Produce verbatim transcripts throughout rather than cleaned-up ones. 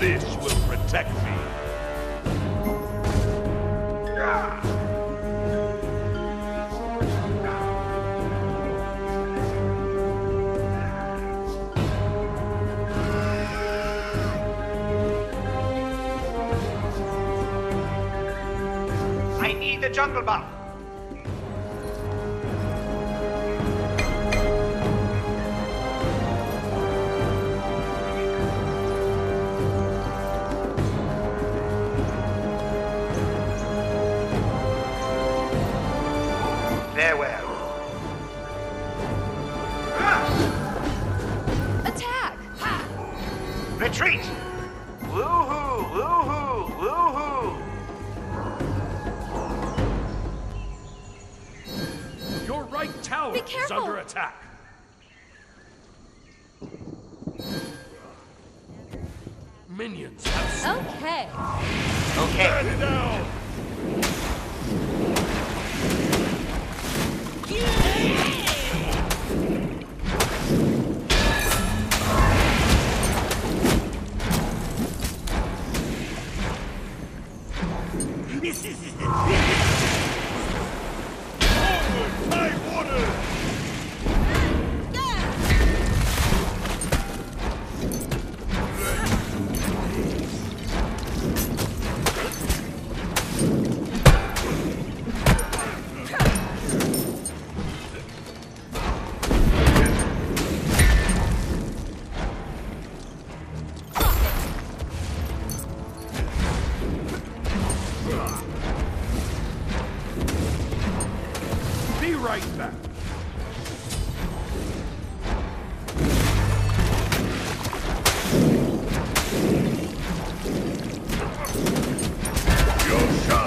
This will protect me. I need the jungle buff. Retreat! Woohoo! Woohoo! Woohoo! Your right tower is under attack. Minions have spawned. Okay. Okay. Turn it down. This is it. Forward, high water! Right back. Yosha!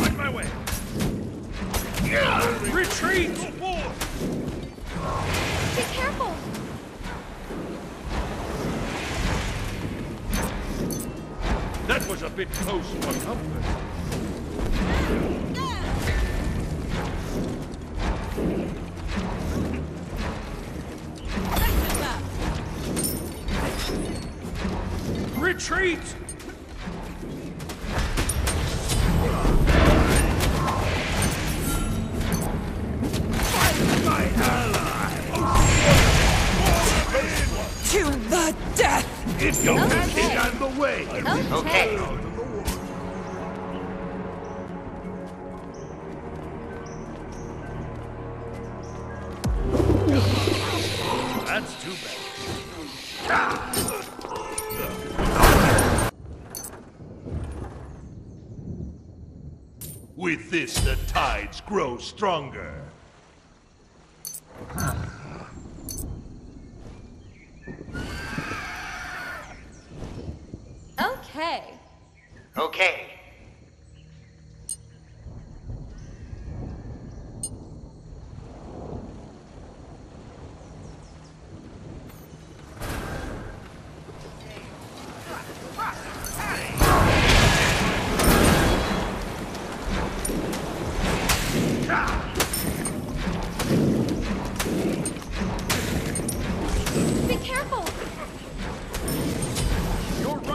Find my way. Yeah. Retreat! Go forth. Be careful. That was a bit close for comfort. Retreat! Fight my ally! To the death! It don't okay. On the way! Okay. Okay. That's too bad. With this, the tides grow stronger. Okay. Okay.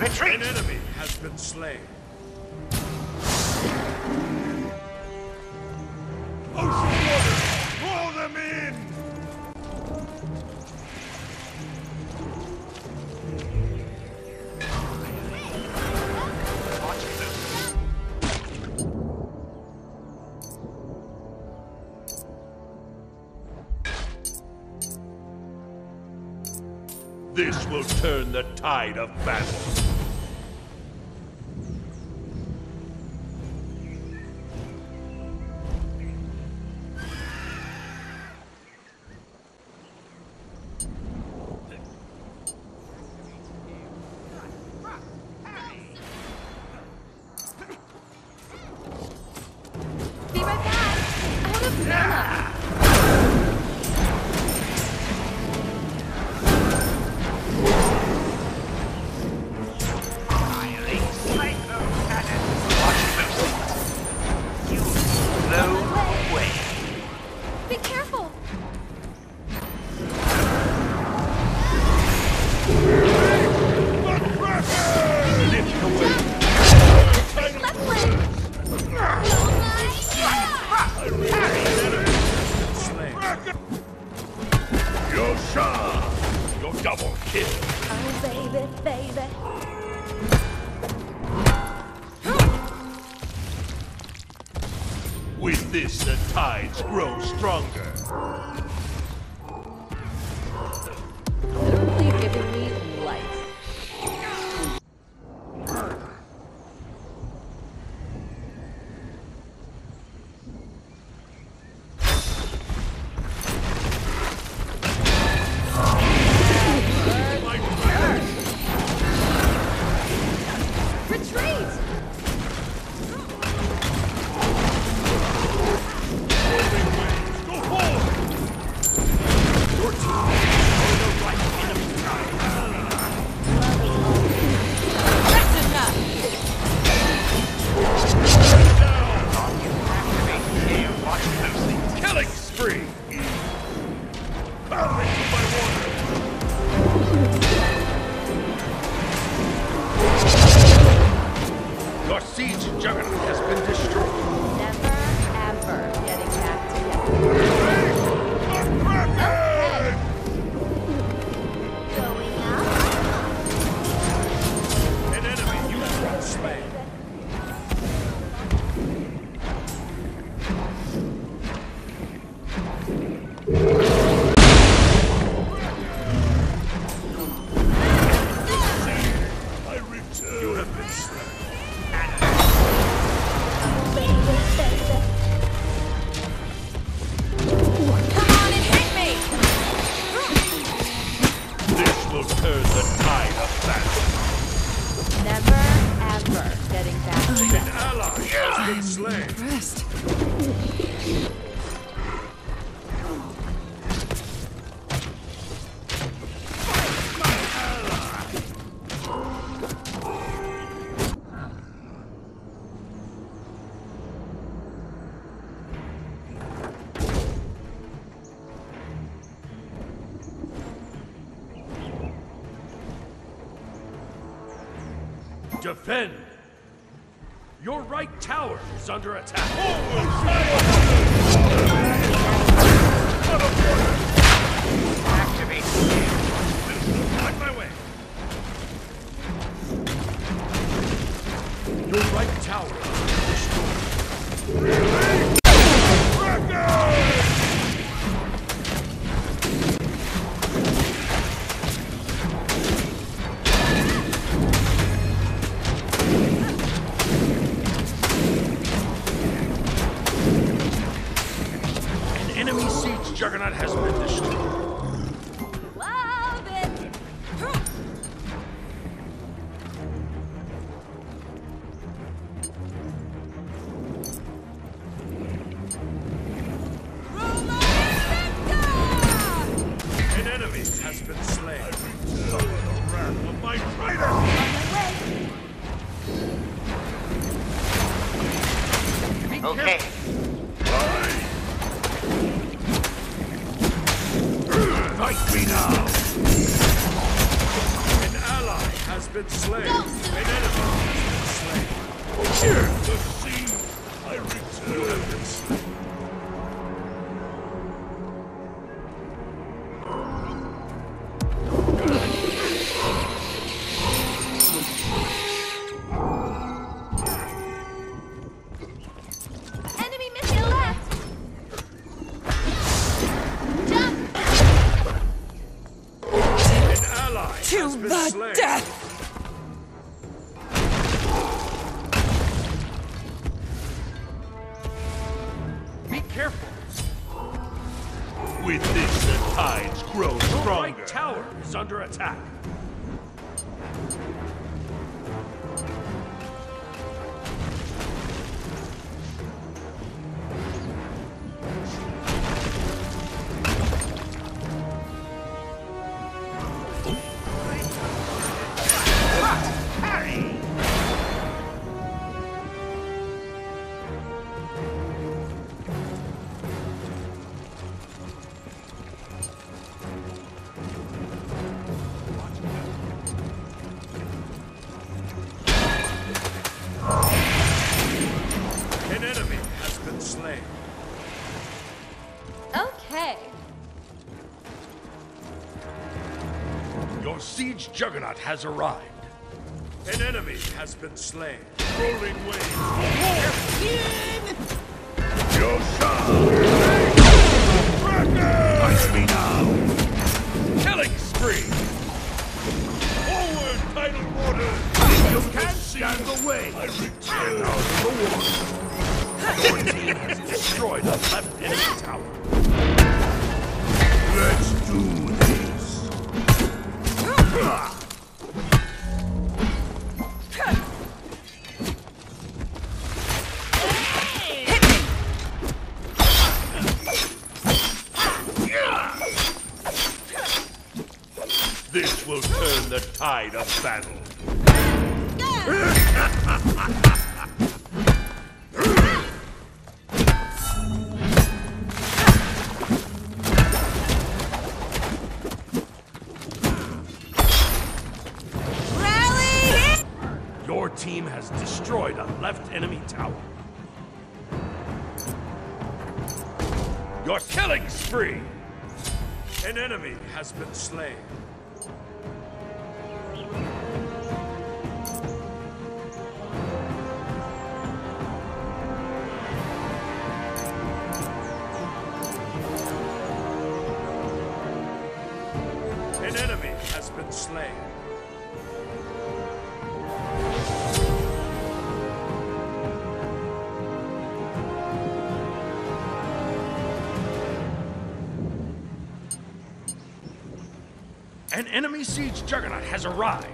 Retreat! An enemy has been slain. This will turn the tide of battle. here. Oh, baby, baby. With this, the tides grow stronger. Literally giving me life. Defend! Your right tower is under attack. Forward, activate shield. Out my way. Your right tower is destroyed. Really? Juggernaut has been destroyed. Love it! An enemy has been slain. So the wrath of my traitor! On my way! Be okay. Careful. Fight me now! An ally has been slain. No, an enemy has been slain. Here! The sea, I return. You have been slain. siege juggernaut has arrived. An enemy has been slain. Rolling waves. Your son. Punch me now. Killing spree. Forward, tidal waters. You can't stand the way. I return out the war. Your team has destroyed the left enemy tower. Let's do this. Ah! This will turn the tide of battle. Rally! Your team has destroyed a left enemy tower. Your killing spree! An enemy has been slain. An enemy has been slain. An enemy siege juggernaut has arrived.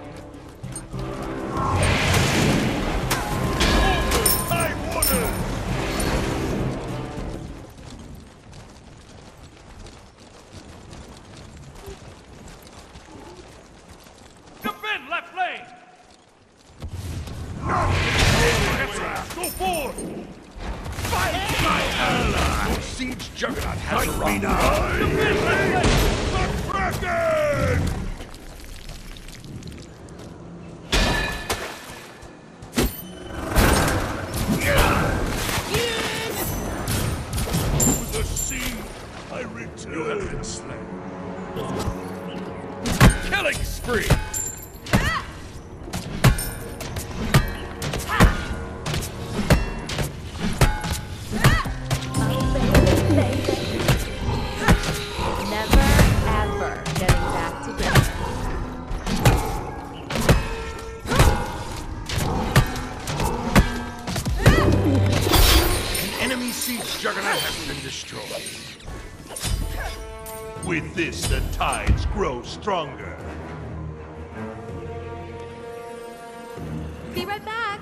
With this, the tides grow stronger. Be right back.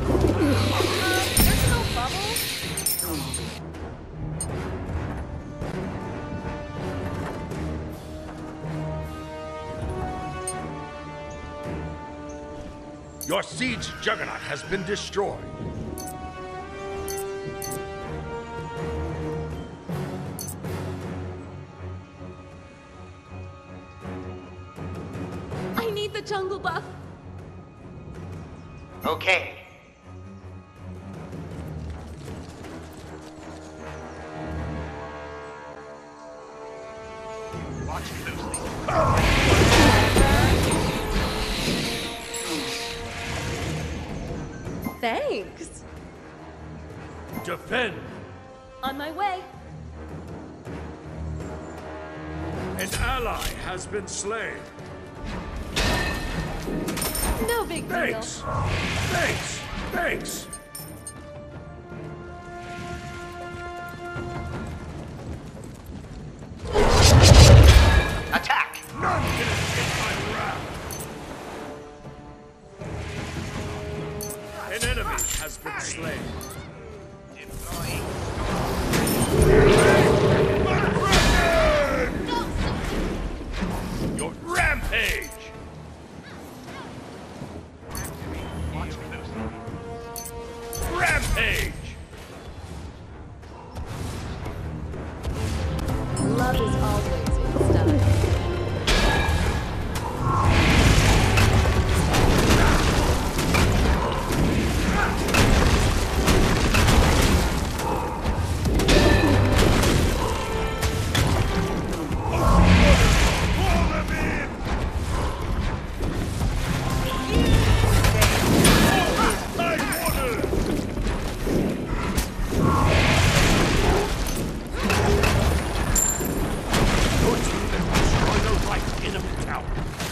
Uh, there's no bubbles. Your siege juggernaut has been destroyed. Jungle buff. Okay. Watch closely. Thanks. Defend. On my way. An ally has been slain. No big deal. Thanks! Thanks! Thanks! Attack! None can escape my wrath! An enemy has been slain. Deploying! Your rampage! enemy tower.